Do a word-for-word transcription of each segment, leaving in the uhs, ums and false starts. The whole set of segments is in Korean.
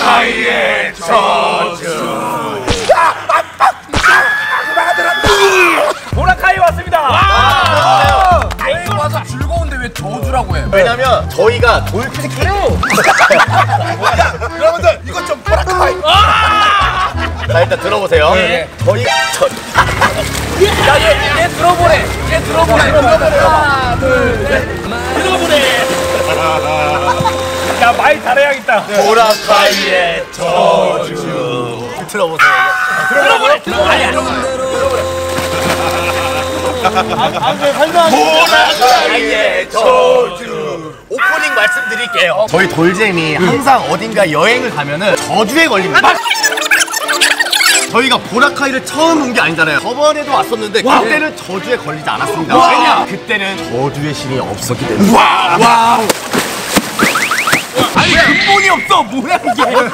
보라카이의 저주. 보라카이 왔습니다. 여기 와서 즐거운데 왜 저주라고 해? 왜냐면 저희가 돌핀 캐요. 여러분들 이것 좀 보라카이. 자, 일단 들어보세요. 네. 저희 저. 야, 얘, 얘 들어보래. 얘 들어보래. 들어보래. 하나, 둘, 셋. 들어보래. 야, 많이 잘해야겠다. 보라카이의 저주. 들어보세요. 들어보래. 들어보래. 들어보래. 보라카이의 저주. 오프닝 말씀드릴게요. 저희 돌잼이 항상 어딘가 여행을 가면은 저주에 걸립니다. 저희가 보라카이를 처음 온 게 아니잖아요. 저번에도 왔었는데 와! 그때는 저주에 걸리지 않았습니다. 와! 왜냐? 그때는 저주의 신이 없었기 때문에. 와우! 와우! 아니 근본이 없어! 뭐야 이게! 저주의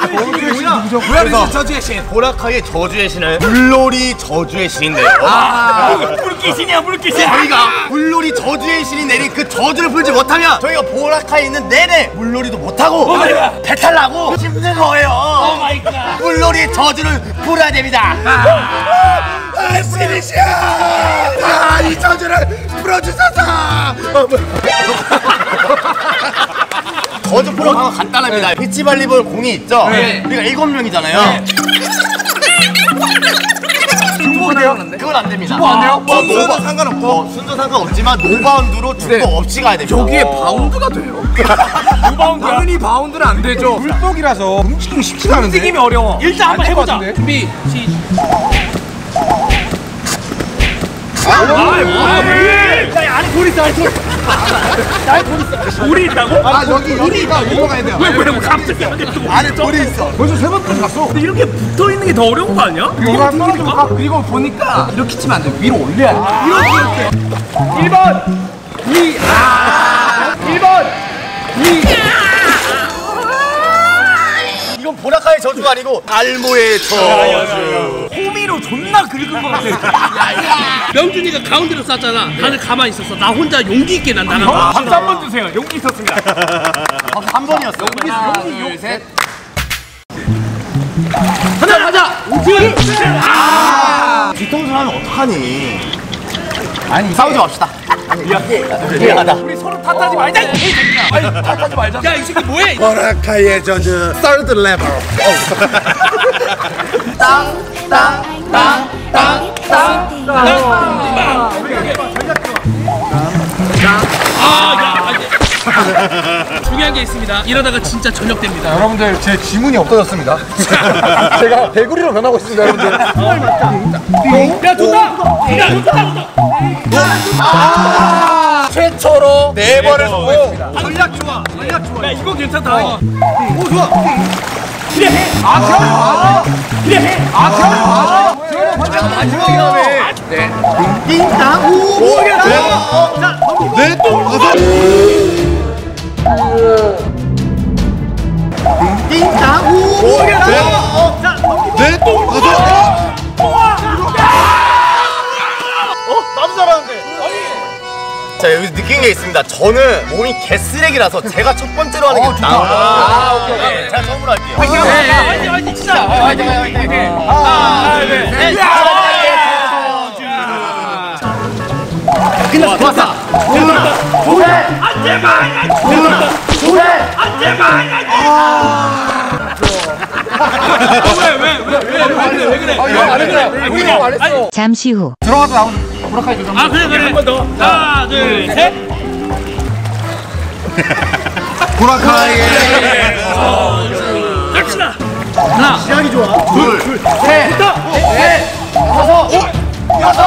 신이 누구죠? 뭐야 이게 저주의 신! 보라카이의 저주의 신은 물놀이 저주의 신인데요. 아! 물기 신이야 물기 신! 저희가 물놀이 저주의 신이 내린 그 저주를 풀지 못하면 저희가 보라카이 있는 내내 물놀이도 못하고 배탈나고 힘든 거예요. 오 마이 갓! 물놀이의 저주를 풀어야 됩니다. 아! 신이시여! 아! 이 저주를 풀어주소서! 저주 프로가 간단합니다. 네. 비치발리볼 공이 있죠? 네. 우리가 일곱 명이잖아요. 중복 돼요? 그건 안 됩니다. 중복 안 돼요? 어, 순서는 상관없고 어, 순서 상관없지만 노바운드로 중복 네. 없이 가야 됩니다. 여기에 바운드가 돼요? 노바운드야? 당연히 바운드는 안 되죠. 물복이라서 움직이기 쉽지가 않은데 움직임이 어려워. 일단 한번 해보자. 준비 시작. 아, 뭐야? 나 안에 돌 있어, 안에 돌. 나에 돌 있어. 돌이 있다고? 아, 여기 여기가 넘어가야 돼요. 왜 왜 갑자기 안에 돌? 안에 돌이 있어. 벌써 세 번째 갔어. 근데 이렇게 붙어 있는 게 더 어려운 거 아니야? 이거 떨어질까? 그리고 보니까 이렇게 치면 안 돼. 위로 올려야 돼. 이렇게 이렇게. 일 번 위. 아. 일 번 위. 이건 보라카이의 저주가 아니고 알모의 저주. 호미로 존나 긁은 거 같아. 명준이가 가운데로 쐈잖아. 나는 가만히 있었어. 나 혼자 용기 있게 난 나간다. 박수 한 번 주세요. 용기 있었습니다. 박수 한 번이었어. 용기, 용기, 용기. 셋. 가자, 가자. 오케이. 아. 뒤통수를 하면 어떡하니? 아니 싸우지 맙시다. 미안해. 미안하다. 우리 서로 탓하지 말자. 아니 탓하지 말자. 야, 이 새끼 뭐해? 보라카이의 저주. 서드 레벨. 땅, 땅, 땅, 땅. 중요한 게 있습니다. 이러다가 진짜 전역됩니다. 자, 여러분들 제 지문이 없어졌습니다. 제가 개구리로 변하고 있습니다. 여러분들. 야 좋다! 야 좋다! 최초로 네 번을 성공했습니다. 전략 좋아. 전략 좋아. 야 이거 괜찮다. 어. 오 좋아. 기대해. 아 기대해. 아 기대해. 아 마지막이라며. 네. 빙땅. 오, 뭐야? 자, 네, 또 가자. 빙땅. 오, 뭐야? 자, 네, 또 가자. 어, 나도 잘하는데. 자, 여기서 느낀 게 있습니다. 저는 몸이 개쓰레기라서 제가 첫 번째로 하는 게 나아. 아, 오케이. 제가 처음으로 할게요. 화이팅, 화이팅, 진짜. 화이팅, 화이팅. 하나, 둘, 셋. 끝났어, 끝났어. 도래, 안 제발, 도래, 안 제발, 안 제발. 왜, 왜, 왜, 왜, 왜 그래? 왜 안 했어? 우리 안 했어. 잠시 후. 들어가서 나온. 보라카이 조정. 아 그래 그래. 한 번 더. 하나 둘 셋. 보라카이. 갑시다. 하나. 시작이 좋아. 둘. 둘. 셋. 넷. 다섯. 여섯.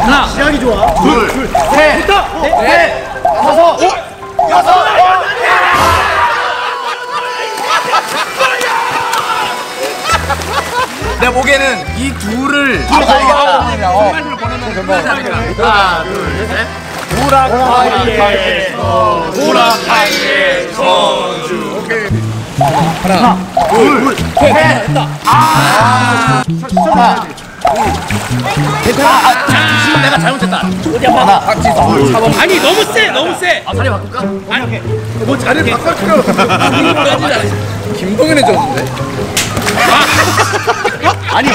하나. 시작이 좋아. 둘. 둘. 셋. 넷. 다섯. 여섯. 내가 보기에는 이 둘을 보라카이로 보내면 하나 둘 셋. 보라카이의 저주. 보라카이의 저주. 하나 둘 셋. 아. 됐다. 아, 아, 지금 내가 잘못했다. 어디 하나. 아니 너무 세, 너무 세. 아, 자리 바꿀까? 아니 오케이. 뭐 자리 바꿀 필요 없어. 김동현의 저인데. 아니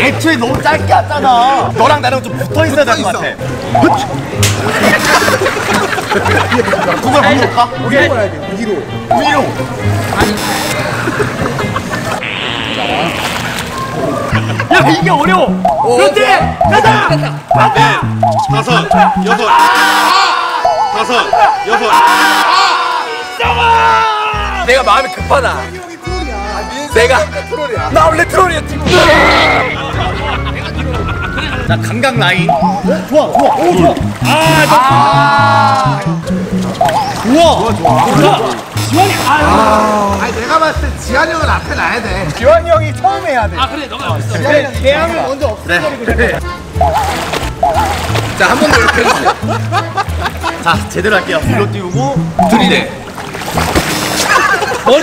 애초에 너무 짧게 왔잖아. 너랑 나랑 좀 붙어 있어야 될 것 같아. 그걸 바꿔볼까? 위로 가야 돼. 위로. 위로. 야 이게 어려워. 그렇지. 가자. 가자. 다섯, 여섯, 다섯, 여섯. 아, 내가 마음이 급하다. 내가 트롤이야. 나 원래 트롤이야 지금. 나 감각 라인. 좋아 좋아. 오 좋아. 아 좋아. 좋아 좋아. 지환이 아. 아니 내가 봤을 때 지환이 형은 앞에 놔야 돼. 지환이 형이 처음 해야 돼. 아 그래 너가 없어. 지환이 대항을 먼저 없애버리고 그래. 자 한 번 더 이렇게 해주세요. 자 제대로 할게요. 뒤로 띄우고 들이대.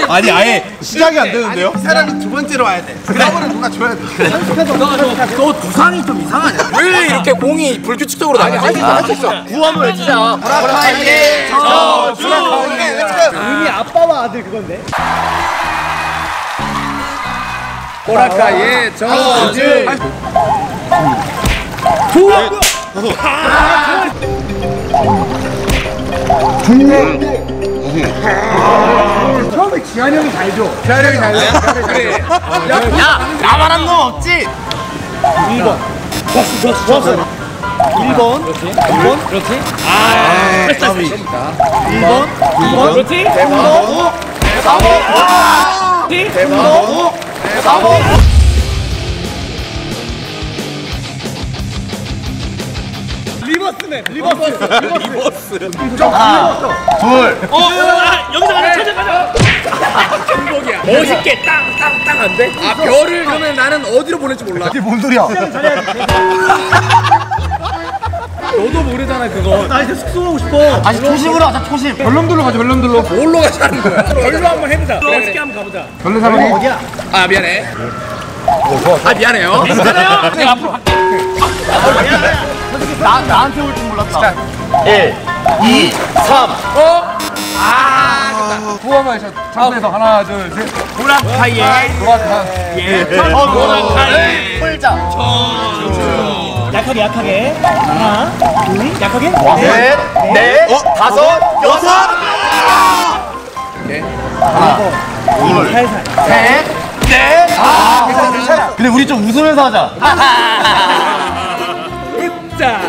아니 아예 시작이 안 되는데요? 아니, 이 사람이 두 번째로 와야 돼. 그래. 그다음에 누가 줘야 돼. 그래. 너 두상이 좀 이상하냐? 왜 이렇게 공이 불규칙적으로 나가냐? 아니 할 수 있어. 구함을 외치자. 보라카이 저주. 이미 아빠와 아들 그건데. 보라카이 저주. 좋아. 처음에 지한이 형이 잘 줘. 지한이 형이 잘 줘. 그래. 야, 나만한 놈 없지? 일 번. 좋았어, 좋았어, 좋았어. 일 번. 그렇지. 이 번. 그렇지. 아, 됐다. 일 번. 이 번. 그렇지. 오 번. 사 번. 그렇지. 오 번. 사 번. 리버스네. 리버스. 리버스. 리버스. 하나, 둘. 어, 여기서 가자. 천천 가자. 경복이야. 멋있게 땅, 땅, 땅 안 돼? 아, 별을 그러면 나는 어디로 보낼지 몰라. 이게 뭔 소리야? 너도 모르잖아 그거. 나 이제 숙소 가고 싶어. 아니 초심으로 하자 초심. 별놈들로 가자 별놈들로. 뭘로 가자는 거야? 별로 한번 해보자. 멋있게 한번 가보자. 별로 사람이 어디야? 아 미안해. 아 미안해요. 괜찮아요. 내가 앞으로 갈게. 나, 나한테 올 줄 몰랐다. 일, 이, 삼. 어? 아, 구호만 샷. 창에서 하나, 둘, 셋. 보라카이. 보라카이. 보라카이. 홀자. 약하게, 약하게. 하나, 둘, 약하게. 셋, 넷, 다섯, 여섯. 하나, 둘, 셋, 넷. 아, 괜찮아, 괜찮아. 근데 우리 좀 웃으면서 하자. 자, 자,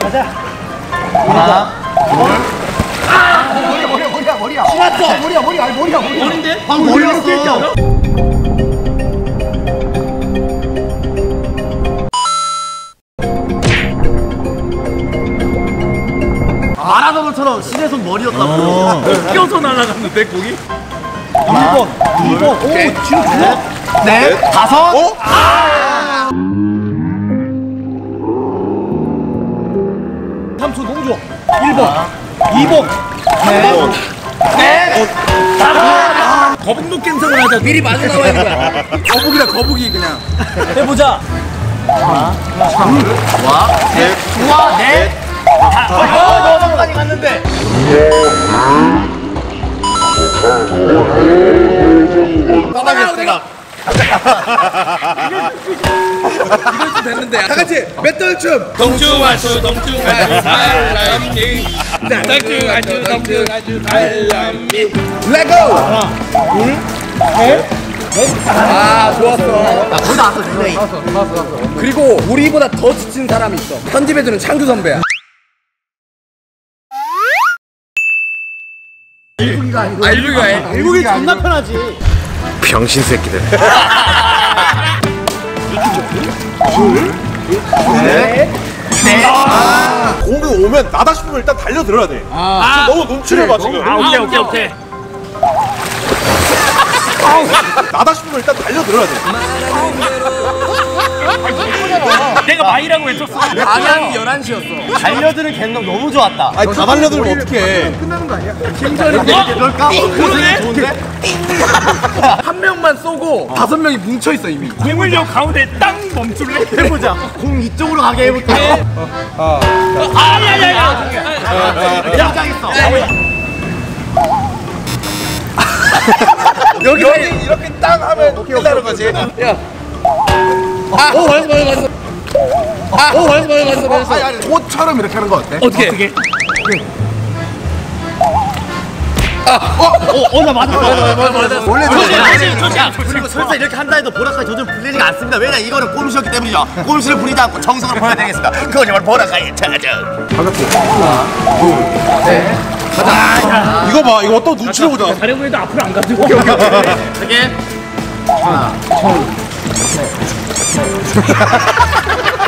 가자. 하나, 둘. 아, 머리야, 머리야, 머리야, 머리야. 맞어. 머리야, 머리야, 아니 머리야, 머리야. 머리인데? 방금 머리로 깼죠. 마라도처럼 신혜선 머리였다고. 껴서 날아갔는데 고기? 이 번, 이 번, 오, 지금 좋아. 넷, 다섯. 오. 삼 초 너무 좋아. 일 번, 이 번, 삼 번, 네, 사 번. 거북목 갱상을 하자. 미리 맞아 나와 있는 거야. 거북이다 거북이 그냥. 해보자. 하나, 둘, 와, 넷, 우와, 넷. 아, 너무까지 갔는데. 바닥에 내가. 이럴 수 됐는데 다 같이 맷돌춤 동주아주 동주아주 살람니 동주아주 동주아주 살람니 레고 하나 둘셋넷아 좋았어. 나 둘 다 왔어. 둘 다 왔어. 다 왔어. 그리고 우리보다 더 지친 사람이 있어. 편집해주는 창규 선배야. 일국이가 아니고 아 일국이가 아니고 일국이 존나 편하지. 병신 새끼들. 둘, 넷, 넷. 아, 공이 오면 나다 싶으면 일단 달려들어야 돼. 아, 너무 눈치를 봐 지금. 아, 오케이, 오케이, 오케이. 나다 싶으면 일단 달려들어야 돼. 내가 마이라고 외쳤어. 방향이 열한 시였어. 달려드는 갬동 너무 좋았다. 아니 다 달려들면 어떡해. 끝나는 거 아니야? 김철이 이렇게 널 까먹고 좋은데? 한 명만 쏘고 다섯 명이 뭉쳐있어 이미. 공을요 가운데 땅 멈출래? 해보자. 공 이쪽으로 가게 해볼게. 아야야야. 긴장했어. 여기 이렇게 땅 하면 끝나는 거지. 야. 아, 오, 맞았어, 맞았어. 아, 오, 맞았어, 맞았어, 맞았어. 아니, 아니, 꽃처럼 이렇게 하는 거 어때? 어떻게? 어떻게? 아, 어, 어, 나 맞았어. 맞았어, 맞았어, 맞았어. 원래 저는 그리고 설사 이렇게 한다 해도 보라카이 저좀 불리지가 않습니다. 왜냐, 이거는 꼼수였기 때문이죠. 꼼수를 부리지 않고 정성을 보여야 되겠습니다. 그건 정말 보라카이의 차가정. 반갑지? 하나, 둘, 셋. 가자. 아, 이거 봐, 이거 또 눈치를 보자. 다른 분도 앞으로 안 가죠. 오케이, 오케이, 오케이. 하나, 둘, 셋.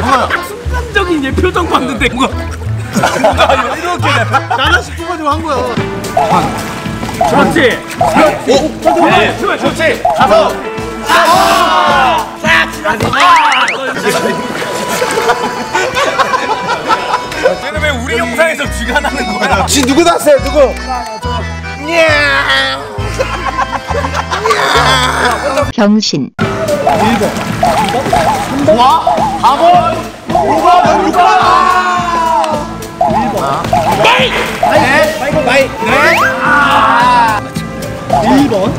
뭐야? 순간적인 얘 표정 봤는데 뭔가 뭔가 이렇게 나나 싶은 거 좀 한 거야. 그렇지. 오, 좋지, 좋지. 가서. 아, 자, 지나가. 쟤는 왜 우리 영상에서 쥐가 나는 거야? 쥐 누구 났어요? 누구? 병신 일 번 와? 사 번? 오 번? 육 번? 일 번 마이! 네? 마이! 네? 일 번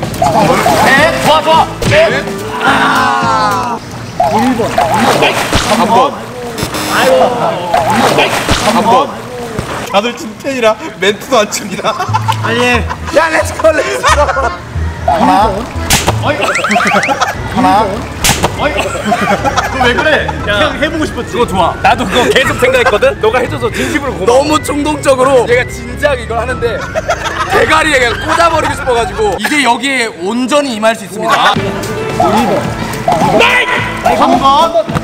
네? 좋아 좋아! 네? 일 번 삼 번 한번 다들 찐팬이라 멘트도 안 칩니다. 아니 야 렛츠고 렛츠고 하나 어이 하나 어이 너 왜 그래? 그냥 해보고 싶었지? 그거 좋아. 나도 그거 계속 생각했거든? 너가 해줘서 진심으로 고마워. 너무 충동적으로 얘가 진작 이걸 하는데 대가리에 그냥 꽂아버리고 싶어가지고 이제 여기에 온전히 임할 수 있습니다. 이 번 나이! 한 번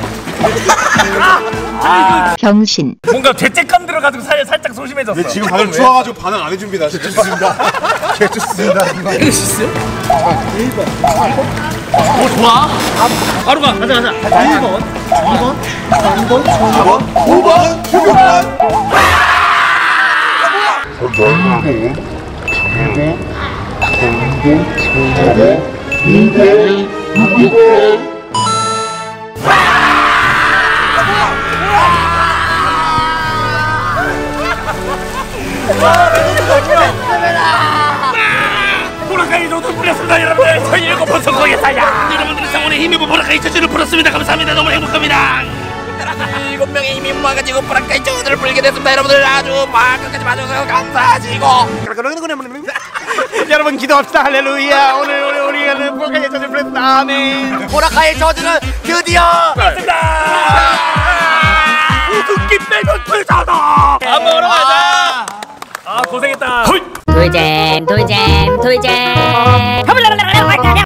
아, 병신 뭔가 죄책감 들어가지고 살, 살짝 소심해졌어. 지금 다들 추워가지고 반응 안 해줍니다. 진짜 좋습니다. 개좋습니다. 이거 일 번 오 좋아. 바로 가. 가자 가자. 일 번 이 번 삼 번 사 번 오 번 육 번 사 번 삼 번 이 번 육 번 보라카이 저도 뿌렸습니다. 여러분들 저희 일곱 번 성공했어요. 여러분들의 성원에 힘입어 보라카이 저주를 풀었습니다. 감사합니다. 너무 행복합니다. 일곱 명의 힘이 모아가지고 보라카이 저주를 풀게 됐습니다. 여러분들 아주 마지막까지 봐주셔서 감사하시고 여러분 기도합시다. 할렐루야. 오늘 오늘 우리가 보라카이 저주를 풀었습니다. 아멘. 보라카이 저주는 드디어 풀었습니다. 우습기 빼면 풀잖아. 밥 먹으러 가자. 아 고생했다. 돌잼 돌잼 돌잼.